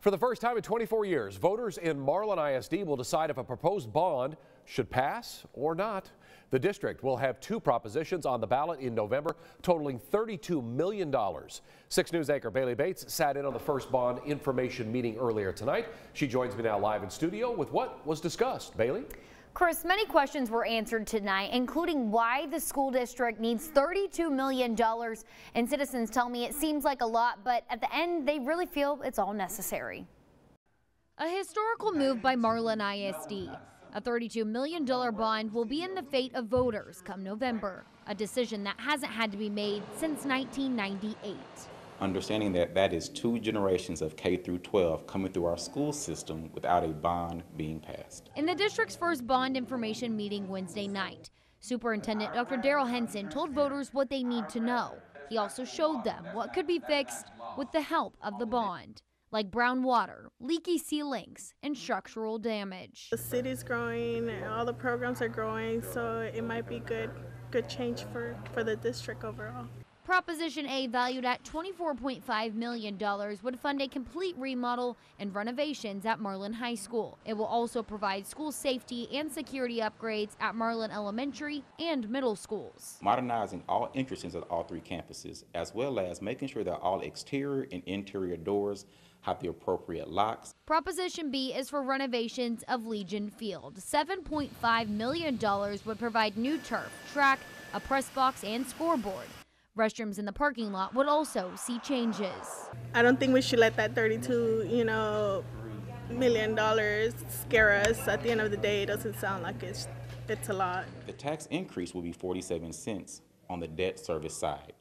For the first time in 24 years, voters in Marlin ISD will decide if a proposed bond should pass or not. The district will have two propositions on the ballot in November, totaling $32 million. 6 News anchor Bailey Bates sat in on the first bond information meeting earlier tonight. She joins me now live in studio with what was discussed. Bailey? Chris, many questions were answered tonight, including why the school district needs $32 million. And citizens tell me it seems like a lot, but at the end, they really feel it's all necessary. A historical move by Marlin ISD. A $32 million bond will be in the fate of voters come November, a decision that hasn't had to be made since 1998. Understanding that that is two generations of K through 12 coming through our school system without a bond being passed. In the district's first bond information meeting Wednesday night, Superintendent Dr. Darrell Henson told voters what they need to know. He also showed them what could be fixed with the help of the bond, like brown water, leaky ceilings, and structural damage. The city's growing, all the programs are growing, so it might be good change for the district overall. Proposition A, valued at $24.5 million, would fund a complete remodel and renovations at Marlin High School. It will also provide school safety and security upgrades at Marlin Elementary and middle schools. Modernizing all entrances at all three campuses, as well as making sure that all exterior and interior doors have the appropriate locks. Proposition B is for renovations of Legion Field. $7.5 million would provide new turf, track, a press box, and scoreboard. Restrooms in the parking lot would also see changes. I don't think we should let that $32, $32 million scare us. At the end of the day, it doesn't sound like it's a lot. The tax increase will be 47 cents on the debt service side.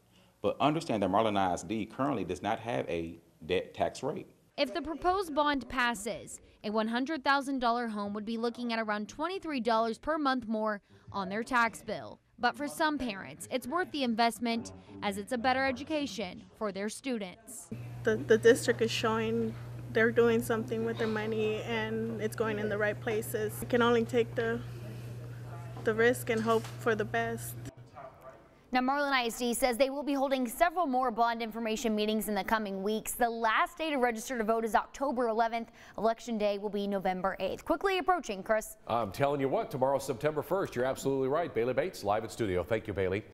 But understand that Marlin ISD currently does not have a debt tax rate. If the proposed bond passes, a $100,000 home would be looking at around $23 per month more on their tax bill. But for some parents, it's worth the investment, as it's a better education for their students. The district is showing they're doing something with their money, and it's going in the right places. You can only take the risk and hope for the best. Now, Marlin ISD says they will be holding several more bond information meetings in the coming weeks. The last day to register to vote is October 11th. Election day will be November 8th. Quickly approaching, Chris. I'm telling you what, tomorrow, September 1st, you're absolutely right. Bailey Bates, live in studio. Thank you, Bailey.